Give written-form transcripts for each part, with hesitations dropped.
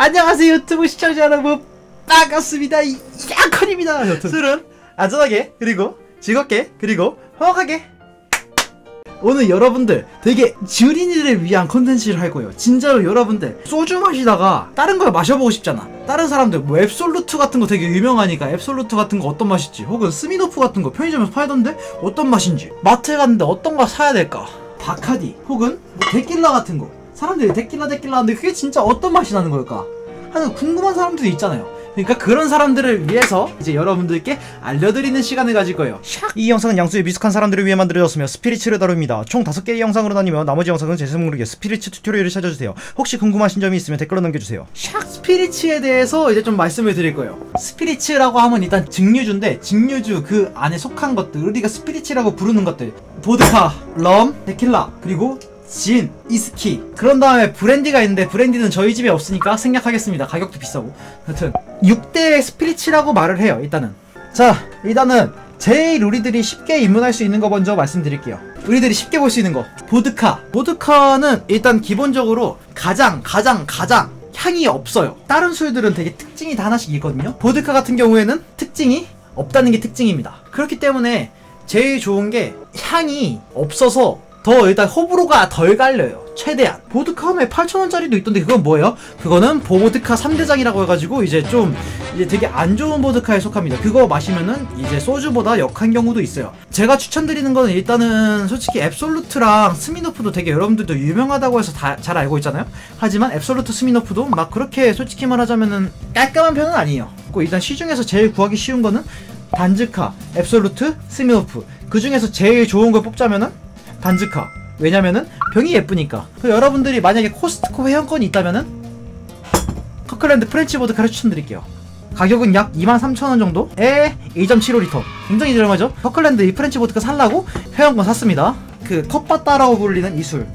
안녕하세요 유튜브 시청자 여러분, 반갑습니다. 얀콘입니다. 술은 안전하게, 그리고 즐겁게, 그리고 허하게. 오늘 여러분들 되게 지린이를 위한 컨텐츠를 할 거예요. 진짜로 여러분들 소주 마시다가 다른 걸 마셔보고 싶잖아. 다른 사람들 뭐 앱솔루트 같은 거 되게 유명하니까 앱솔루트 같은 거 어떤 맛일지, 혹은 스미노프 같은 거 편의점에서 팔던데 어떤 맛인지, 마트에 갔는데 어떤 거 사야 될까, 바카디 혹은 뭐 데킬라 같은 거, 사람들이 데킬라 하는데 그게 진짜 어떤 맛이 나는 걸까 하는 궁금한 사람들이 있잖아요. 그러니까 그런 사람들을 위해서 이제 여러분들께 알려드리는 시간을 가질 거예요. 이 영상은 양수에 미숙한 사람들을 위해 만들어졌으며 스피리츠를 다룹니다. 총 5개의 영상으로 나뉘며 나머지 영상은 제스 모르게 스피리츠 튜토리얼을 찾아주세요. 혹시 궁금하신 점이 있으면 댓글로 남겨주세요. 스피리츠에 대해서 이제 좀 말씀을 드릴 거예요. 스피리츠라고 하면 일단 증류주인데, 증류주 그 안에 속한 것들, 우리가 스피리츠라고 부르는 것들, 보드카, 럼, 데킬라, 그리고 진, 이스키, 그런 다음에 브랜디가 있는데 브랜디는 저희 집에 없으니까 생략하겠습니다. 가격도 비싸고. 여튼 6대 스피리츠라고 말을 해요. 일단은 자, 일단은 제일 우리들이 쉽게 입문할 수 있는 거 먼저 말씀드릴게요. 우리들이 쉽게 볼 수 있는 거, 보드카. 보드카는 일단 기본적으로 가장 향이 없어요. 다른 술들은 되게 특징이 다 하나씩 있거든요. 보드카 같은 경우에는 특징이 없다는 게 특징입니다. 그렇기 때문에 제일 좋은 게 향이 없어서 더 일단 호불호가 덜 갈려요. 최대한. 보드카 하면 8,000원짜리도 있던데 그건 뭐예요? 그거는 보드카 3대장이라고 해가지고 이제 좀 이제 되게 안 좋은 보드카에 속합니다. 그거 마시면은 이제 소주보다 역한 경우도 있어요. 제가 추천드리는 거는 일단은 솔직히 앱솔루트랑 스미노프도 되게 여러분들도 유명하다고 해서 다 잘 알고 있잖아요. 하지만 앱솔루트 스미노프도 막 그렇게 솔직히 말하자면은 깔끔한 편은 아니에요. 일단 시중에서 제일 구하기 쉬운 거는 단즈카, 앱솔루트, 스미노프. 그 중에서 제일 좋은 걸 뽑자면은 단즈카. 왜냐면은 병이 예쁘니까. 여러분들이 만약에 코스트코 회원권이 있다면은 커클랜드 프렌치 보드카를 추천드릴게요. 가격은 약 23,000원 정도에 2.75L. 굉장히 저렴하죠? 커클랜드 이 프렌치 보드카 살라고 회원권 샀습니다. 그 컵바따라고 불리는 이 술.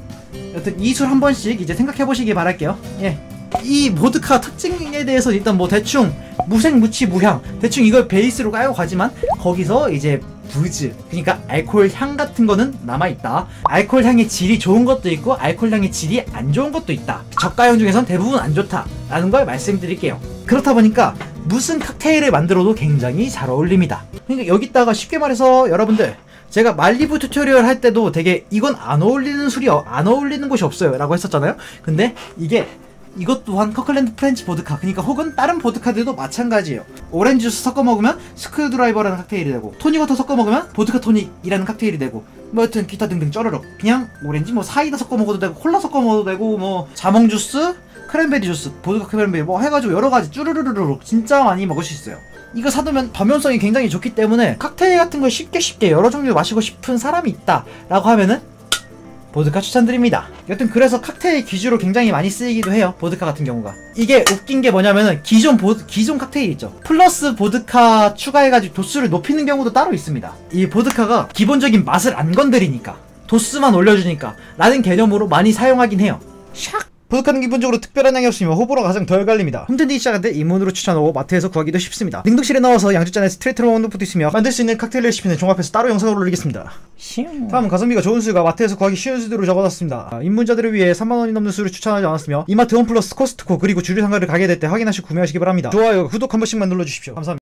여튼 이 술 한 번씩 이제 생각해보시기 바랄게요. 예. 이 보드카 특징에 대해서 일단 뭐 대충 무색무취 무향, 대충 이걸 베이스로 깔고 가지만 거기서 이제 부즈, 그러니까 알코올 향 같은 거는 남아있다. 알코올 향의 질이 좋은 것도 있고 알코올 향의 질이 안 좋은 것도 있다. 저가형 중에선 대부분 안 좋다 라는 걸 말씀드릴게요. 그렇다 보니까 무슨 칵테일을 만들어도 굉장히 잘 어울립니다. 그러니까 여기다가 쉽게 말해서 여러분들, 제가 말리부 튜토리얼 할 때도 되게 이건 안 어울리는 술이 안 어울리는 곳이 없어요 라고 했었잖아요. 근데 이게 이것 또한 커클랜드 프렌치 보드카, 그러니까 혹은 다른 보드카들도 마찬가지예요. 오렌지 주스 섞어 먹으면 스크류드라이버라는 칵테일이 되고, 토닉워터 섞어 먹으면 보드카 토닉이라는 칵테일이 되고, 뭐 여튼 기타 등등 쩌르륵. 그냥 오렌지 뭐 사이다 섞어 먹어도 되고, 콜라 섞어 먹어도 되고, 뭐 자몽 주스, 크랜베리 주스, 보드카 크랜베리 뭐 해가지고 여러가지 쭈르르르륵 진짜 많이 먹을 수 있어요. 이거 사두면 범용성이 굉장히 좋기 때문에 칵테일 같은 걸 쉽게 여러 종류 마시고 싶은 사람이 있다 라고 하면은 보드카 추천드립니다. 여튼 그래서 칵테일 기주로 굉장히 많이 쓰이기도 해요. 보드카 같은 경우가. 이게 웃긴 게 뭐냐면은 기존 칵테일 있죠. 플러스 보드카 추가해가지고 도수를 높이는 경우도 따로 있습니다. 이 보드카가 기본적인 맛을 안 건드리니까, 도수만 올려주니까 라는 개념으로 많이 사용하긴 해요. 보드카는 기본적으로 특별한 향이 없으며 호불호가 가장 덜 갈립니다. 홈텐딩이 시작한 데 입문으로 추천하고 마트에서 구하기도 쉽습니다. 냉동실에 넣어서 양주잔에 스트레이트로 먹는 것도 있으며, 만들 수 있는 칵테일 레시피는 종합해서 따로 영상으로 올리겠습니다. 다음은 가성비가 좋은 술과 마트에서 구하기 쉬운 술들로 적어놨습니다. 입문자들을 위해 3만원이 넘는 술을 추천하지 않았으며 이마트 홈플러스, 코스트코, 그리고 주류 상가를 가게 될 때 확인하시고 구매하시기 바랍니다. 좋아요, 구독 한 번씩만 눌러주십시오. 감사합니다.